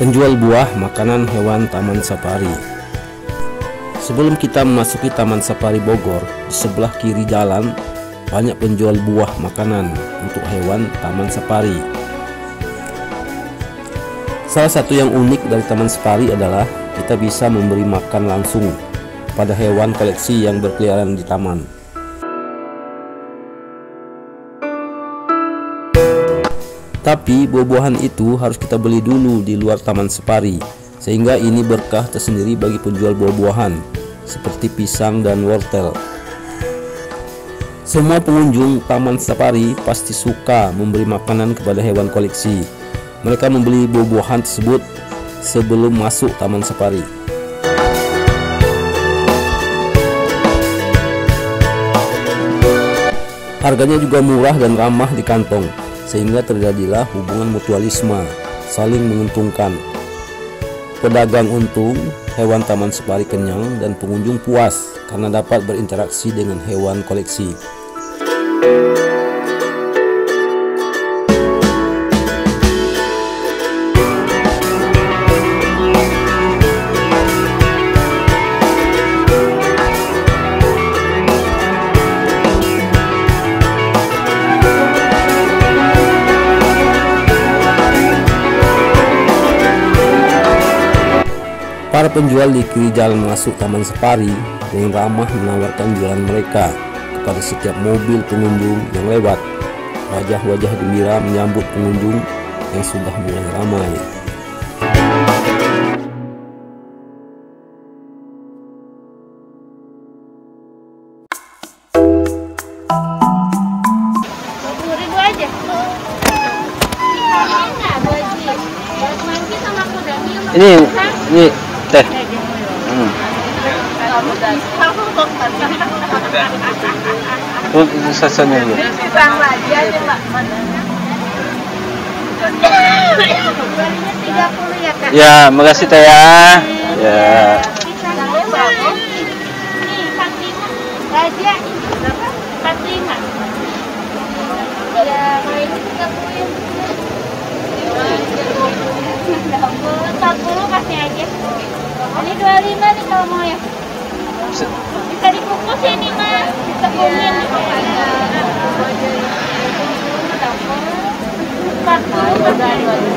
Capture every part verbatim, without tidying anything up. penjual buah makanan hewan Taman Safari. Sebelum kita memasuki Taman Safari Bogor, di sebelah kiri jalan banyak penjual buah makanan untuk hewan Taman Safari. Salah satu yang unik dari Taman Safari adalah kita bisa memberi makan langsung pada hewan koleksi yang berkeliaran di taman. Tapi buah-buahan itu harus kita beli dulu di luar Taman Safari, sehingga ini berkah tersendiri bagi penjual buah-buahan seperti pisang dan wortel. Semua pengunjung Taman Safari pasti suka memberi makanan kepada hewan koleksi. Mereka membeli buah-buahan tersebut sebelum masuk Taman Safari. Harganya juga murah dan ramah di kantong, sehingga terjadilah hubungan mutualisme, saling menguntungkan. Pedagang untung, hewan Taman Safari kenyang, dan pengunjung puas karena dapat berinteraksi dengan hewan koleksi. Para penjual di kiri jalan masuk Taman Safari dengan ramah menawarkan jualan mereka kepada setiap mobil pengunjung yang lewat. Wajah-wajah gembira menyambut pengunjung yang sudah mulai ramai. Ini, ini teh. Hmm. Oh, ini sasanya dulu. Ya, makasih teh ya. Ya. empat puluh kasih aja. Ini dua puluh lima nih kalau mau ya. Bisa dikukus ini mah, ditebusin. empat puluh kasih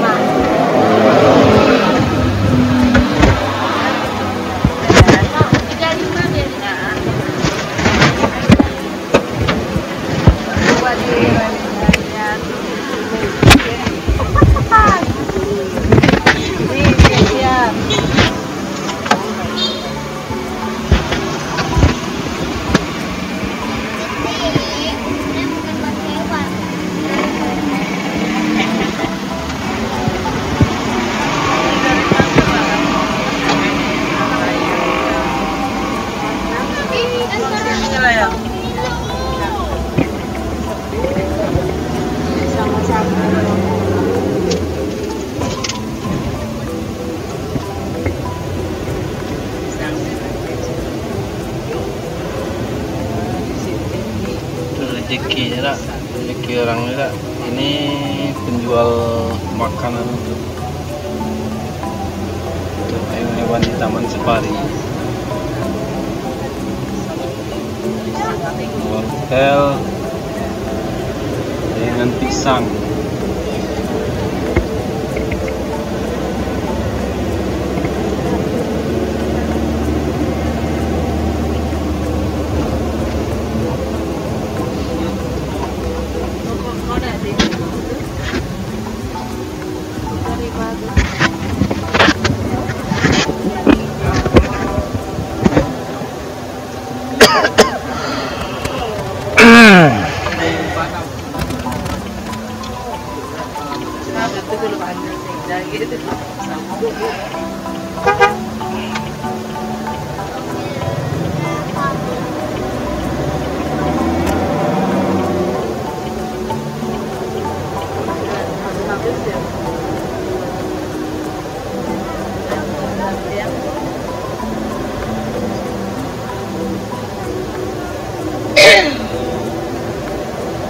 Kira, kira orang ini penjual makanan untuk untuk hewan di Taman Safari. Wortel dengan pisang.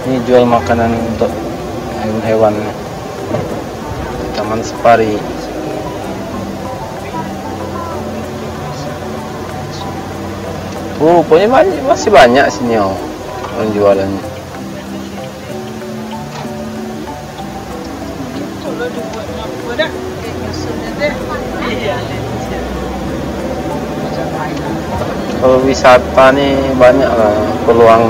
Ini jual makanan untuk hewan-hewan Taman Safari. Rupanya banyak, masih banyak sini oh, orang jualannya. Kalau wisata nih banyak lah peluang.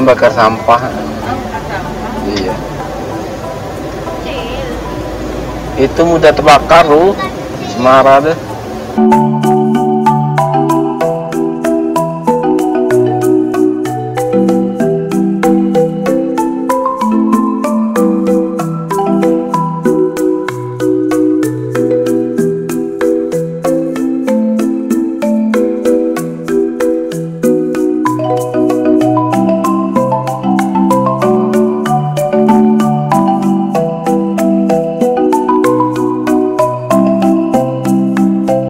Bakar sampah. Iya. Itu mudah terbakar, lu. Semara deh.